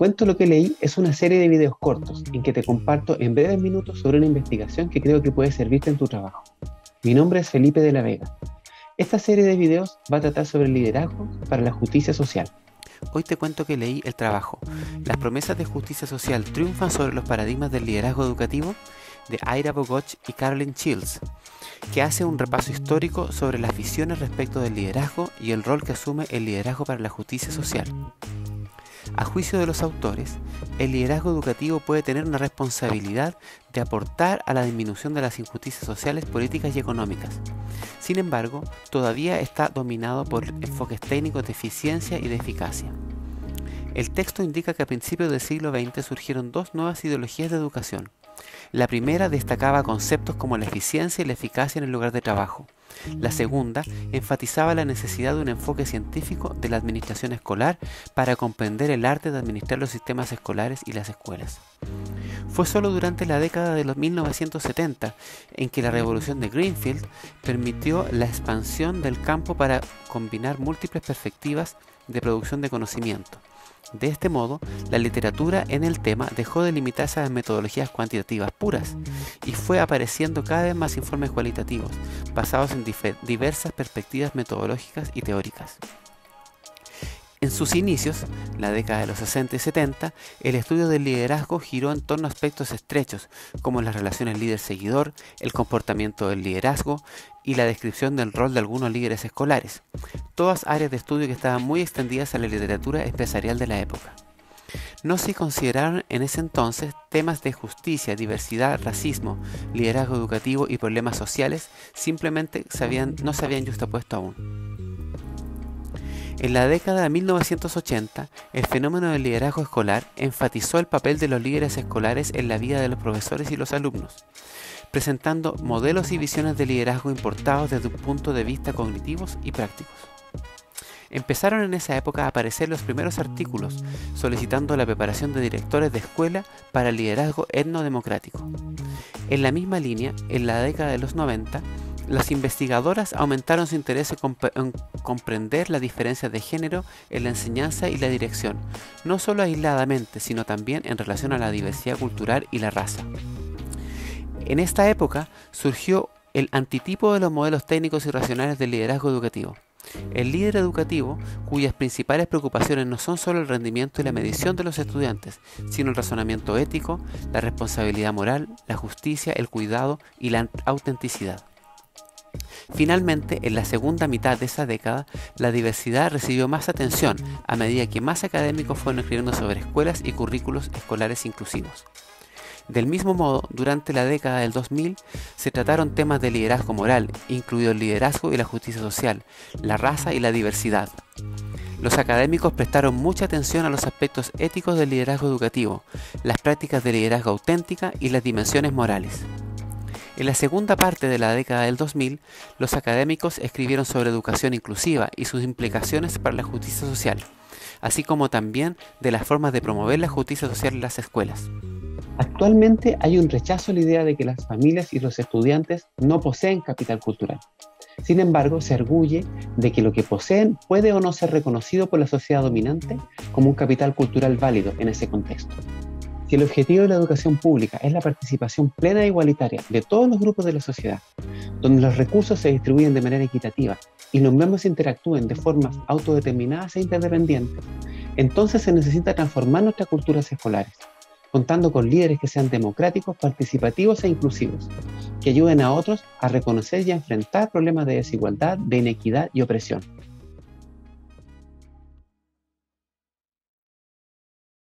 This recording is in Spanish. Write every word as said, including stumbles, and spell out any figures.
cuento lo que leí es una serie de videos cortos en que te comparto en breves minutos sobre una investigación que creo que puede servirte en tu trabajo. Mi nombre es Felipe de la Vega. Esta serie de videos va a tratar sobre el liderazgo para la justicia social. Hoy te cuento que leí el trabajo. Las promesas de justicia social triunfan sobre los paradigmas del liderazgo educativo, de Ira Bogotch y Carolyn Shields, que hace un repaso histórico sobre las visiones respecto del liderazgo y el rol que asume el liderazgo para la justicia social. A juicio de los autores, el liderazgo educativo puede tener una responsabilidad de aportar a la disminución de las injusticias sociales, políticas y económicas. Sin embargo, todavía está dominado por enfoques técnicos de eficiencia y de eficacia. El texto indica que a principios del siglo veinte surgieron dos nuevas ideologías de educación. La primera destacaba conceptos como la eficiencia y la eficacia en el lugar de trabajo. La segunda enfatizaba la necesidad de un enfoque científico de la administración escolar para comprender el arte de administrar los sistemas escolares y las escuelas. Fue solo durante la década de los mil novecientos setenta en que la revolución de Greenfield permitió la expansión del campo para combinar múltiples perspectivas de producción de conocimiento. De este modo, la literatura en el tema dejó de limitarse a las metodologías cuantitativas puras y fue apareciendo cada vez más informes cualitativos, basados en diversas perspectivas metodológicas y teóricas. En sus inicios, la década de los sesenta y setenta, el estudio del liderazgo giró en torno a aspectos estrechos, como las relaciones líder-seguidor, el comportamiento del liderazgo y la descripción del rol de algunos líderes escolares, todas áreas de estudio que estaban muy extendidas a la literatura empresarial de la época. No se consideraron en ese entonces temas de justicia, diversidad, racismo, liderazgo educativo y problemas sociales, simplemente se habían, no se habían justapuesto aún. En la década de mil novecientos ochenta, el fenómeno del liderazgo escolar enfatizó el papel de los líderes escolares en la vida de los profesores y los alumnos, presentando modelos y visiones de liderazgo importados desde un punto de vista cognitivos y prácticos. Empezaron en esa época a aparecer los primeros artículos solicitando la preparación de directores de escuela para el liderazgo etnodemocrático. En la misma línea, en la década de los noventa, las investigadoras aumentaron su interés en comprender las diferencias de género en la enseñanza y la dirección, no solo aisladamente, sino también en relación a la diversidad cultural y la raza. En esta época surgió el antitipo de los modelos técnicos y racionales del liderazgo educativo. El líder educativo, cuyas principales preocupaciones no son solo el rendimiento y la medición de los estudiantes, sino el razonamiento ético, la responsabilidad moral, la justicia, el cuidado y la autenticidad. Finalmente, en la segunda mitad de esa década, la diversidad recibió más atención a medida que más académicos fueron escribiendo sobre escuelas y currículos escolares inclusivos. Del mismo modo, durante la década del dos mil, se trataron temas de liderazgo moral, incluido el liderazgo y la justicia social, la raza y la diversidad. Los académicos prestaron mucha atención a los aspectos éticos del liderazgo educativo, las prácticas de liderazgo auténtica y las dimensiones morales. En la segunda parte de la década del dos mil, los académicos escribieron sobre educación inclusiva y sus implicaciones para la justicia social, así como también de las formas de promover la justicia social en las escuelas. Actualmente hay un rechazo a la idea de que las familias y los estudiantes no poseen capital cultural. Sin embargo, se arguye de que lo que poseen puede o no ser reconocido por la sociedad dominante como un capital cultural válido en ese contexto. Si el objetivo de la educación pública es la participación plena e igualitaria de todos los grupos de la sociedad, donde los recursos se distribuyen de manera equitativa y los miembros interactúen de formas autodeterminadas e interdependientes, entonces se necesita transformar nuestras culturas escolares, contando con líderes que sean democráticos, participativos e inclusivos, que ayuden a otros a reconocer y a enfrentar problemas de desigualdad, de inequidad y opresión.